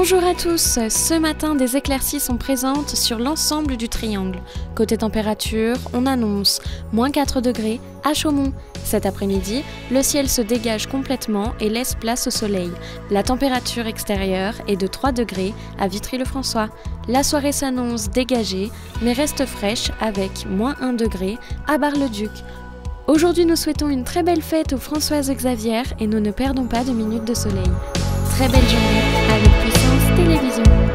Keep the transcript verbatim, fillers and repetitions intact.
Bonjour à tous, ce matin des éclaircies sont présentes sur l'ensemble du triangle. Côté température, on annonce moins quatre degrés à Chaumont. Cet après-midi, le ciel se dégage complètement et laisse place au soleil. La température extérieure est de trois degrés à Vitry-le-François. La soirée s'annonce dégagée mais reste fraîche avec moins un degré à Bar-le-Duc. Aujourd'hui, nous souhaitons une très belle fête aux Françoise et Xavier et nous ne perdons pas de minutes de soleil. Très belle journée avec Puissance Télévision.